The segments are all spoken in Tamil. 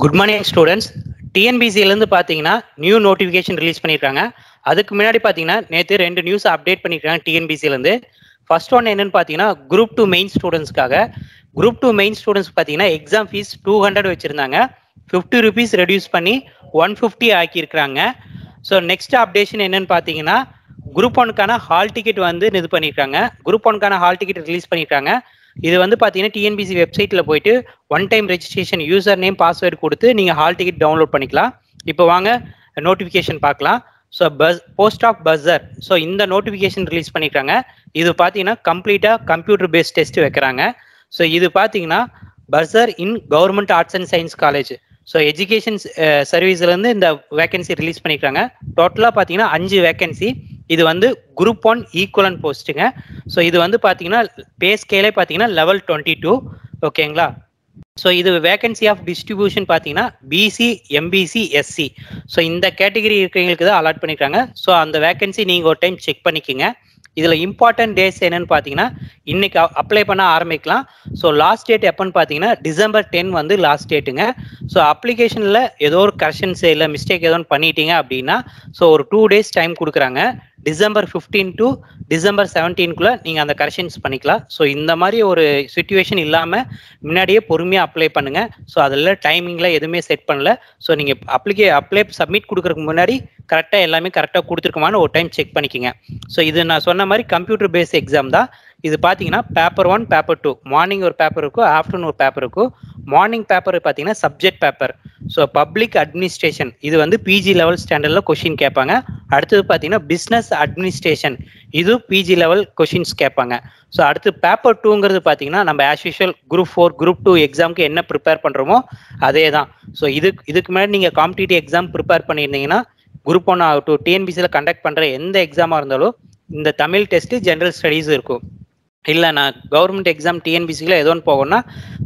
Good morning students. TNBC ல இருந்து பாத்தீங்கன்னா நியூ நோட்டிஃபிகேஷன் ரிலீஸ் பண்ணிருக்காங்க. அதுக்கு முன்னாடி பாத்தீங்கன்னா நேத்து ரெண்டு நியூஸ் அப்டேட் பண்ணிருக்காங்க TNBC ல இருந்து. ஃபர்ஸ்ட் ஒன் என்னன்னு பாத்தீங்கன்னா குரூப் 2 மெயின் ஸ்டூடண்ட்ஸ்க்காக குரூப் 2 மெயின் ஸ்டூடண்ட்ஸ் பாத்தீங்கன்னா எக்ஸாம் ஃபீஸ் 200 வச்சிருந்தாங்க. 50 ரூபீஸ் ரெடியூஸ் பண்ணி 150 ஆக்கி இருக்காங்க. சோ நெக்ஸ்ட் அப்டேஷன் என்னன்னு பாத்தீங்கன்னா குரூப் 1க்கான ஹால் டிக்கெட் வந்து இது பண்ணிருக்காங்க. குரூப் 1க்கான ஹால் டிக்கெட் ரிலீஸ் பண்ணிருக்காங்க. இது வந்து பார்த்தீங்கன்னா டிஎன்பிசி வெப்சைட்டில் போயிட்டு one time registration user name password கொடுத்து நீங்கள் ஹால் டிக்கெட் டவுன்லோட் பண்ணிக்கலாம். இப்போ வாங்க நோட்டிஃபிகேஷன் பார்க்கலாம். So post of buzzer, so இந்த நோட்டிஃபிகேஷன் ரிலீஸ் பண்ணிக்கிறாங்க. இது பார்த்தீங்கன்னா கம்ப்ளீட்டாக கம்ப்யூட்டர் பேஸ்ட் டெஸ்ட் வைக்கிறாங்க. ஸோ இது பார்த்தீங்கன்னா buzzer in government arts and science college. So education சர்வீஸ்லேருந்து இந்த வேகன்சி ரிலீஸ் பண்ணிக்கிறாங்க. டோட்டலாக பார்த்தீங்கன்னா 5 வேகன்சி. இது வந்து குரூப் 1 ஈக்குவலன் போஸ்ட்டுங்க. ஸோ இது வந்து பார்த்தீங்கன்னா பே ஸ்கேலே பார்த்தீங்கன்னா லெவல் 22 ஓகேங்களா. ஸோ இது வேகன்சி ஆஃப் டிஸ்ட்ரிபியூஷன் பார்த்தீங்கன்னா பிசி எம்பிசி எஸ்சி. ஸோ இந்த கேட்டகரி இருக்கிறவங்களுக்கு தான் அலாட் பண்ணிக்கிறாங்க. ஸோ அந்த வேகன்சி நீங்கள் ஒரு டைம் செக் பண்ணிக்கோங்க. இதில் இம்பார்ட்டன்ட் டேஸ் என்னன்னு பார்த்தீங்கன்னா இன்னைக்கு அப்ளை பண்ண ஆரம்பிக்கலாம். ஸோ லாஸ்ட் டேட் எப்போன்னு பார்த்தீங்கன்னா டிசம்பர் 10 வந்து லாஸ்ட் டேட்டுங்க. ஸோ அப்ளிகேஷனில் ஏதோ ஒரு கரெக்ஷன்ஸ் இல்லை மிஸ்டேக் ஏதோ பண்ணிட்டீங்க அப்படின்னா ஸோ ஒரு 2 days டைம் கொடுக்குறாங்க. டிசம்பர் 15 டு டிசம்பர் 17க்குள்ளே நீங்கள் அந்த கரெக்ஷன்ஸ் பண்ணிக்கலாம். ஸோ இந்த மாதிரி ஒரு சுச்சுவேஷன் இல்லாமல் முன்னாடியே பொறுமையாக அப்ளை பண்ணுங்கள். ஸோ அதில் டைமிங்கில் எதுவுமே செட் பண்ணல. ஸோ நீங்கள் அப்ளை சப்மிட் கொடுக்குறதுக்கு முன்னாடி கரெக்டாக எல்லாமே கரெக்டாக கொடுத்துருக்குமான்னு ஒரு டைம் செக் பண்ணிக்கோங்க. ஸோ இது நான் சொன்ன மாதிரி கம்ப்யூட்டர் பேஸ்ட் எக்ஸாம் தான். இது பார்த்தீங்கன்னா பேப்பர் 1 பேப்பர் 2 மார்னிங் ஒரு பேப்பர் இருக்கும், ஆஃப்டர்நூன் ஒரு பேப்பர் இருக்கும். மார்னிங் பேப்பர் பார்த்தீங்கன்னா subject paper. So public administration, இது வந்து பிஜி லெவல் ஸ்டாண்டர்டில் கொஷின் கேட்பாங்க. அடுத்தது பார்த்தீங்கன்னா பிஸ்னஸ் அட்மினிஸ்ட்ரேஷன், இது பிஜி லெவல் கொஷின்ஸ் கேட்பாங்க. ஸோ அடுத்து பேப்பர் 2ங்கிறது பார்த்தீங்கன்னா நம்ம ஆஸ் யூஷுவல் குரூப் 4 குரூப் 2 எக்ஸாமுக்கு என்ன ப்ரிப்பேர் பண்ணுறோமோ அதே தான். ஸோ இதுக்கு முன்னாடி நீங்கள் காம்படிட்டிவ் எக்ஸாம் ப்ரிப்பேர் பண்ணியிருந்தீங்கன்னா குரூப் 1 ஆகட்டும் டிஎன்பிசியில் கண்டக்ட் பண்ணுற எந்த எக்ஸாமாக இருந்தாலும் இந்த தமிழ் டெஸ்ட்டு ஜென்ரல் ஸ்டடீஸ் இருக்கும். இல்லை நான் கவர்மெண்ட் எக்ஸாம் டிஎன்பிசியில் ஏதோ ஒன்று போகணும்னா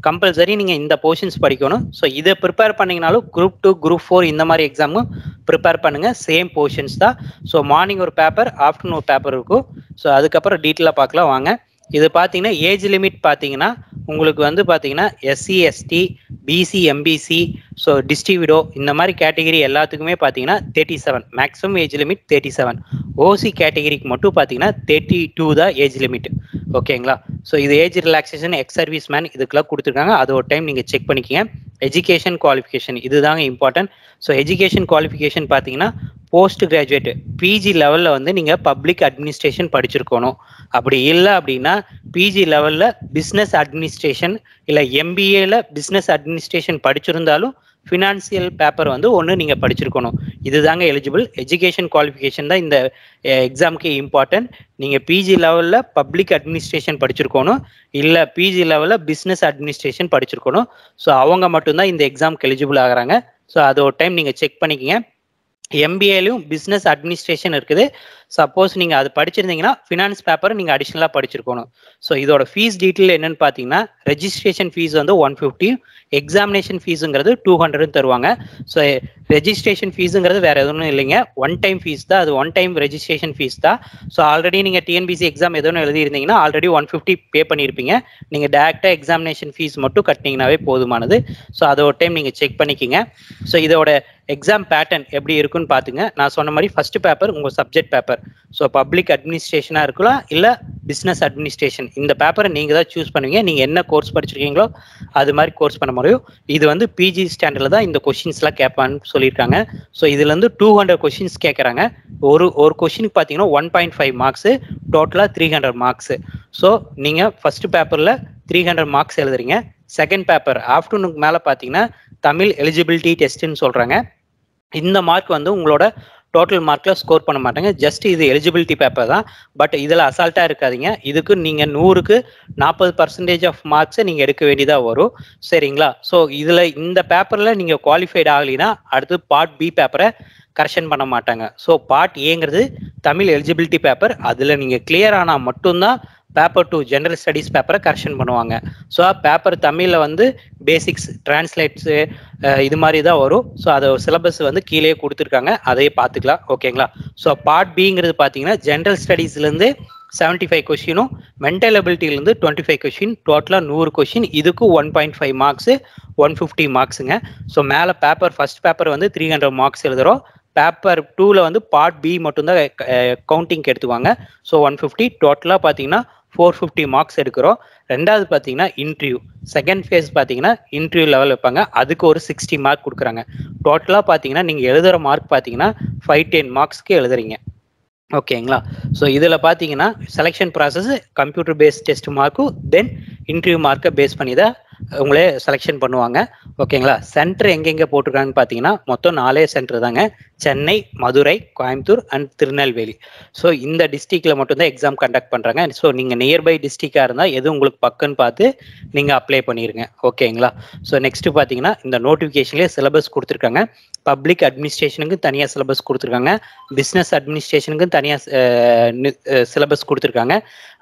கம்பல்சரி நீங்கள் இந்த போர்ஷன்ஸ் படிக்கணும். ஸோ இதை ப்ரிப்பேர் பண்ணிங்கனாலும் குரூப் 2 குரூப் 4 இந்த மாதிரி எக்ஸாமும் ப்ரிப்பேர் பண்ணுங்கள். சேம் போர்ஷன்ஸ் தான். ஸோ மார்னிங் ஒரு பேப்பர், ஆஃப்டர்நூன் ஒரு பேப்பர் இருக்கும். ஸோ அதுக்கப்புறம் டீட்டெயிலாக பார்க்கலாம் வாங்க. இது பார்த்தீங்கன்னா ஏஜ் லிமிட் பார்த்தீங்கன்னா உங்களுக்கு வந்து பார்த்தீங்கன்னா SC ST BC MBC so டிஸ்ட்ரிபியூடோ இந்த மாதிரி கேட்டகிரி எல்லாத்துக்குமே பார்த்தீங்கன்னா 37 மேக்ஸிமம் ஏஜ் லிமிட் 37. ஓசி கேட்டகிரிக்கு மட்டும் பார்த்தீங்கன்னா 32 தான் ஏஜ் லிமிட் ஓகேங்களா. ஸோ இது age relaxation ex service man இதுக்கெல்லாம் கொடுத்துருக்காங்க. அது ஒரு டைம் நீங்கள் செக் பண்ணிக்கோங்க. எஜுகேஷன் குவாலிஃபிகேஷன் இதுதாங்க இம்பார்ட்டன்ட். ஸோ எஜுகேஷன் குவாலிஃபிகேஷன் பார்த்தீங்கன்னா போஸ்ட் கிராஜுவேட் பிஜி லெவலில் வந்து நீங்கள் பப்ளிக் அட்மினிஸ்ட்ரேஷன் படிச்சிருக்கணும். அப்படி இல்லை அப்படின்னா பிஜி லெவலில் பிஸ்னஸ் அட்மினிஸ்ட்ரேஷன் இல்லை எம்பிஏல பிஸ்னஸ் அட்மினிஸ்ட்ரேஷன் படிச்சிருந்தாலும் ஃபினான்சியல் பேப்பர் வந்து ஒன்று நீங்கள் படிச்சிருக்கணும். இதுதாங்க எலிஜிபிள். எஜுகேஷன் குவாலிஃபிகேஷன் தான் இந்த எக்ஸாமுக்கு இம்பார்ட்டன்ட். நீங்கள் பிஜி லெவலில் பப்ளிக் அட்மினிஸ்ட்ரேஷன் படிச்சிருக்கணும் இல்லை பிஜி லெவலில் பிஸ்னஸ் அட்மினிஸ்ட்ரேஷன் படிச்சிருக்கணும். ஸோ அவங்க மட்டும்தான் இந்த எக்ஸாமுக்கு எலிஜிபிள் ஆகிறாங்க. ஸோ அது ஒரு டைம் நீங்கள் செக் பண்ணிக்கங்க. எம்பிஏலையும் பிஸ்னஸ் அட்மினிஸ்ட்ரேஷன் இருக்குது. சப்போஸ் நீங்கள் அது படிச்சிருந்தீங்கன்னா ஃபினான்ஸ் பேப்பர் நீங்கள் அடிஷ்னலாக படிச்சிருக்கணும். ஸோ இதோட ஃபீஸ் டீட்டெயில் என்னன்னு பார்த்தீங்கன்னா ரெஜிஸ்ட்ரேஷன் ஃபீஸ் வந்து 150, எக்ஸாமினேஷன் ஃபீஸுங்கிறது 200 தருவாங்க. ஸோ ரெஜிஸ்ட்ரேஷன் ஃபீஸுங்கிறது வேறு எதுவும் இல்லைங்க, ஒன் டைம் ஃபீஸ் தான். அது ஒன் டைம் ரெஜிஸ்ட்ரேஷன் ஃபீஸ் தான். ஸோ ஆல்ரெடி நீங்கள் டிஎன்பிசி எக்ஸாம் எதுவும் எழுதியிருந்தீங்கன்னா ஆல்ரெடி 150 பே பண்ணியிருப்பீங்க. நீங்கள் டேரெக்டாக எக்ஸாமினேஷன் ஃபீஸ் மட்டும் கட்டினீங்கன்னாவே போதுமானது. ஸோ அதை ஒரு டைம் நீங்கள் செக் பண்ணிக்கோங்க. ஸோ இதோட எக்ஸாம் பேட்டர்ன் எப்படி இருக்குன்னு பார்த்துங்க. நான் சொன்ன மாதிரி ஃபர்ஸ்ட் பேப்பர் உங்கள் சப்ஜெக்ட் பேப்பர். ஸோ பப்ளிக் அட்மினிஸ்ட்ரேஷனாக இருக்கலாம் இல்லை பிஸ்னஸ் அட்மினிஸ்ட்ரேஷன், இந்த பேப்பரை நீங்கள் தான் சூஸ் பண்ணுவீங்க. நீங்கள் என்ன கோர்ஸ் படிச்சிருக்கீங்களோ அது மாதிரி கோர்ஸ் பண்ண முடியும். இது வந்து பிஜி ஸ்டாண்டர்டில் தான் இந்த கொஷின்ஸ்லாம் கேட்பான்னு சொல்லியிருக்காங்க. ஸோ இதுலேருந்து 200 கொஷின்ஸ் கேட்குறாங்க. ஒரு கொஷினுக்கு பார்த்தீங்கன்னா 1.5 marks, டோட்டலாக 300 marks. ஸோ நீங்கள் ஃபர்ஸ்ட் பேப்பரில் 300 marks எழுதுறீங்க. செகண்ட் பேப்பர் ஆஃப்டர்நூனுக்கு மேலே பார்த்தீங்கன்னா தமிழ் எலிஜிபிலிட்டி டெஸ்ட்டுன்னு சொல்கிறாங்க. இந்த மார்க் வந்து உங்களோட டோட்டல் மார்க்கில் ஸ்கோர் பண்ண மாட்டாங்க. ஜஸ்ட் இது எலிஜிபிலிட்டி பேப்பர் தான். பட் இதில் அசால்ட்டாக இருக்காதிங்க. இதுக்கு நீங்கள் 100க்கு 40% ஆஃப் மார்க்ஸை நீங்கள் எடுக்க வேண்டியதாக வரும். சரிங்களா. ஸோ இதில் இந்த பேப்பரில் நீங்கள் குவாலிஃபைட் ஆகலைன்னா அடுத்து பார்ட் பி பேப்பரை கரெக்ஷன் பண்ண மாட்டாங்க. ஸோ பார்ட் ஏங்கிறது தமிழ் எலிஜிபிலிட்டி பேப்பர். அதில் நீங்கள் கிளியர் ஆனால் மட்டும்தான் பேப்பர் 2 ஜென்ரல் ஸ்டடீஸ் பேப்பரை கரெக்ஷன் பண்ணுவாங்க. ஸோ பேப்பர் தமிழில் வந்து பேசிக்ஸ் டிரான்ஸ்லேட்ஸு இது மாதிரி தான் வரும். ஸோ அதை சிலபஸ் வந்து கீழே கொடுத்துருக்காங்க, அதையே பார்த்துக்கலாம். ஓகேங்களா. ஸோ பார்ட் பிங்கிறது பார்த்தீங்கன்னா ஜென்ரல் ஸ்டடீஸ்லேருந்து 75 question, mental ability இருந்து 25 question, total 100 question, இதுக்கு 1.5 marks, 150 marks. So மேல paper, first paper வந்து 300 marks எழுதுறோம். Paper 2ல வந்து part B மட்டும்தான் counting எடுத்துவாங்க. So 150 total பாத்தீங்கன்னா 450 marks எடுக்கிறோம். ரெண்டாவது பாத்தீங்கன்னா interview, second phase பாத்தீங்கன்னா interview level வைப்பாங்க, அதுக்கு ஒரு 60 mark கொடுக்குறாங்க. Total பாத்தீங்கன்னா நீங்க எழுதுற mark பாத்தீங்கன்னா 510 marksக்கு எழுதுறீங்க. ஓகேங்களா? ஸோ இதில் பார்த்தீங்கன்னா selection process computer based test மார்க்கும் தென் இன்டர்வியூ மார்க்கை பேஸ் பண்ணி தான் உங்களே செலெக்ஷன் பண்ணுவாங்க. ஓகேங்களா? சென்டர் எங்கெங்கே போட்டிருக்காங்கன்னு பார்த்தீங்கன்னா மொத்தம் 4 சென்டர் தாங்க, சென்னை, மதுரை, கோயம்புத்தூர் அண்ட் திருநெல்வேலி. ஸோ இந்த டிஸ்ட்ரிக்டில் மட்டும்தான் எக்ஸாம் கண்டக்ட் பண்ணுறாங்க. ஸோ நீங்கள் நியர்பை டிஸ்ட்ரிக்டாக இருந்தால் எது உங்களுக்கு பக்கன்னு பார்த்து நீங்கள் அப்ளை பண்ணிடுங்க. ஓகேங்களா? ஸோ நெக்ஸ்ட்டு பார்த்தீங்கன்னா இந்த நோட்டிஃபிகேஷன்லேயே சிலபஸ் கொடுத்துருக்காங்க. பப்ளிக் அட்மினிஸ்ட்ரேஷனுக்கு தனியாக சிலபஸ் கொடுத்துருக்காங்க, பிஸ்னஸ் அட்மினிஸ்ட்ரேஷனுக்கு தனியாக சிலபஸ் கொடுத்துருக்காங்க,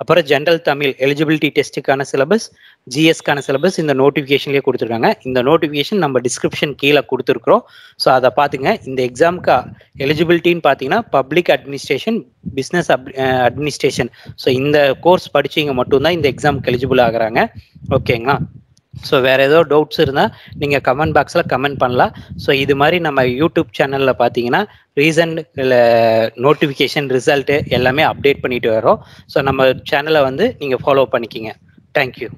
அப்புறம் ஜென்ரல் தமிழ் எலிஜிபிலிட்டி டெஸ்ட்டுக்கான சிலபஸ், ஜிஎஸ்க்கான சிலபஸ் இந்த நோட்டிஃபிகேஷன்லேயே கொடுத்துருக்காங்க. இந்த நோட்டிஃபிகேஷன் நம்ம டிஸ்கிரிப்ஷன் கீழே கொடுத்துருக்குறோம். ஸோ அதை பார்த்துங்க. இந்த எக்ஸாமுக்கு எலிஜிபிலிட்டின்னு பார்த்தீங்கன்னா public administration, business administration. So இந்த கோர்ஸ் படிச்சவங்க மட்டும்தான் இந்த எக்ஸாமுக்கு எலிஜிபிள் ஆகுறாங்க. ஓகேங்களா? ஸோ வேறு ஏதோ டவுட்ஸ் இருந்தால் நீங்கள் கமெண்ட் பாக்ஸில் கமெண்ட் பண்ணலாம். ஸோ இது மாதிரி நம்ம யூடியூப் சேனலில் பார்த்தீங்கன்னா ரீசன்ட் நோட்டிஃபிகேஷன் ரிசல்ட்டு எல்லாமே அப்டேட் பண்ணிட்டு வரோம். ஸோ நம்ம சேனலை வந்து நீங்கள் ஃபாலோ பண்ணிக்கிங்க. தேங்க்யூ.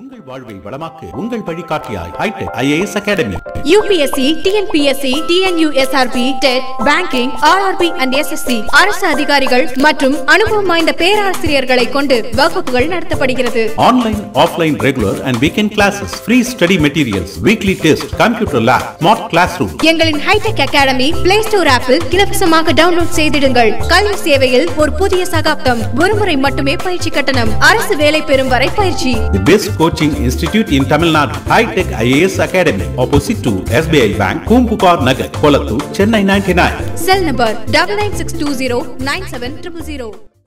உங்கள் வாழ்வை வளமாக்கு உங்கள் வழிகாட்டியாய் hitech IAS academy. UPSC, TNPSC, TNUSRB, TET, banking, RRB and SSC அரசு அதிகாரிகள் மற்றும் அனுபவம் வாய்ந்த பேராசிரியர்களை கொண்டு வகுப்புகள் நடத்தப்படுகிறது. Online, offline, regular and weekend classes, free study materials, weekly test, computer lab, smart classroom. எங்களின் ஹைடெக் அகாடமி Play Store ஆப்பில் இலவசமாக டவுன்லோட் செய்திடுங்கள். கல்வி சேவையில் ஒரு புதிய சகாப்தம். ஒருமுறை மட்டுமே பயிற்சி கட்டணம். அரசு வேலை பெறும் வரை பயிற்சி. The best coaching institute in Tamil Nadu, High Tech IAS Academy, opposite to SBI Bank, Poompukar Nagar, Kolathur, Chennai 99. Cell number 996209700.